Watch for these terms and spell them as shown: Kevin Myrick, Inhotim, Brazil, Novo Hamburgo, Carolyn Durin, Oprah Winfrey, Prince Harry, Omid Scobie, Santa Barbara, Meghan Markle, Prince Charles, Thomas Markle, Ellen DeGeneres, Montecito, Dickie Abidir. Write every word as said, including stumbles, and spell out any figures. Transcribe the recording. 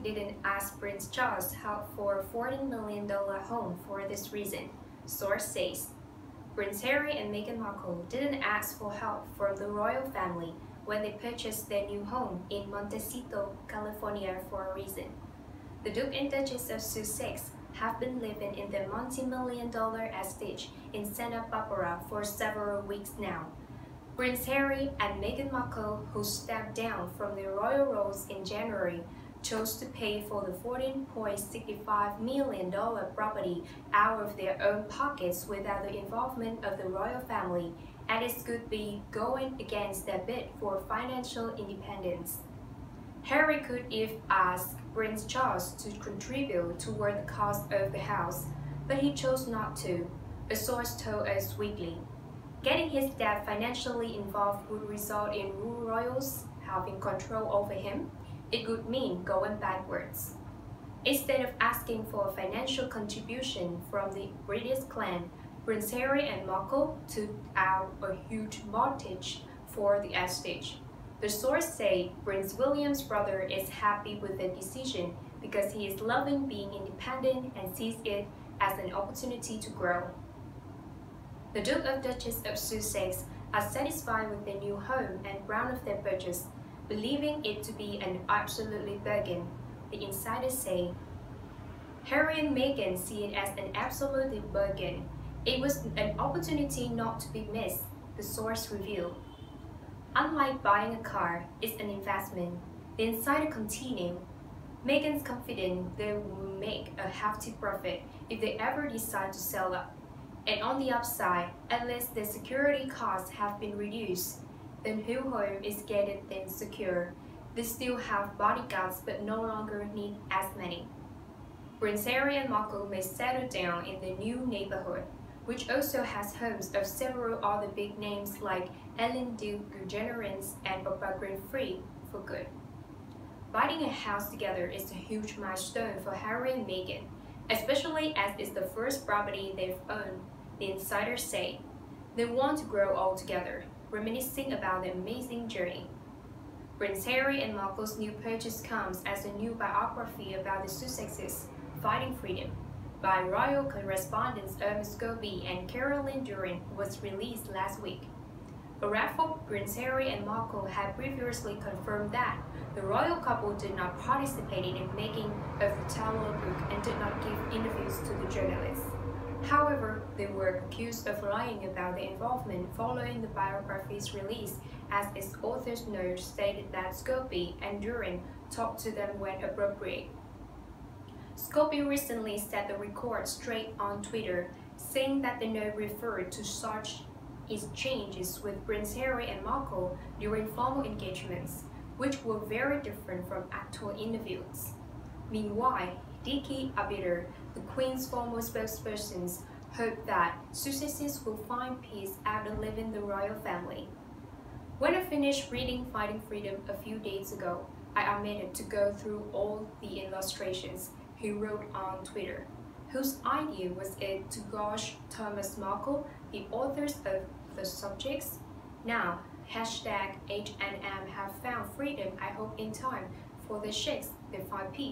Winfrey didn't ask Prince Charles help for a forty million dollar home for this reason, source says. Prince Harry and Meghan Markle didn't ask for help from the royal family when they purchased their new home in Montecito, California for a reason. The Duke and Duchess of Sussex have been living in their multi-million dollar estate in Santa Barbara for several weeks now. Prince Harry and Meghan Markle, who stepped down from their royal roles in January, chose to pay for the fourteen point six five million dollar property out of their own pockets without the involvement of the royal family, and it could be going against their bid for financial independence. Harry could if asked Prince Charles to contribute toward the cost of the house, but he chose not to, a source told Us Weekly. Getting his dad financially involved would result in royals having control over him. It would mean going backwards. Instead of asking for a financial contribution from the British clan, Prince Harry and Markle took out a huge mortgage for the estate. The source say Prince William's brother is happy with the decision because he is loving being independent and sees it as an opportunity to grow. The Duke and Duchess of Sussex are satisfied with their new home and round of their purchase, believing it to be an absolutely bargain, the insiders say. Harry and Meghan see it as an absolutely bargain. It was an opportunity not to be missed, the source revealed. Unlike buying a car, it's an investment, the insider continued. Meghan's confident they will make a hefty profit if they ever decide to sell up. And on the upside, at least the security costs have been reduced. The new home is gated and secure. They still have bodyguards but no longer need as many. Prince Harry and Markle may settle down in the new neighborhood, which also has homes of several other big names like Ellen DeGeneres and Oprah Winfrey for good. Buying a house together is a huge milestone for Harry and Meghan, especially as it's the first property they've owned, the insiders say. They want to grow all together, reminiscing about the amazing journey. Prince Harry and Markle's new purchase comes as a new biography about the Sussexes, Fighting Freedom, by royal correspondents Omid Scobie and Carolyn Durin, was released last week. A raffle, Prince Harry and Markle had previously confirmed that the royal couple did not participate in the making of the Tower book and did not give interviews to the journalists. However, they were accused of lying about their involvement following the biography's release, as its author's note stated that Scobie and Durin talked to them when appropriate. Scobie recently set the record straight on Twitter, saying that the note referred to such exchanges with Prince Harry and Markle during formal engagements, which were very different from actual interviews. Meanwhile, Dickie Abidir, the Queen's former spokesperson, hoped that Sussexes will find peace after leaving the royal family. When I finished reading Fighting Freedom a few days ago, I omitted to go through all the illustrations, he wrote on Twitter, whose idea was it to gauge Thomas Markle, the authors of the subjects. Now, hashtag H and M have found freedom, I hope in time, for the shakes they find peace.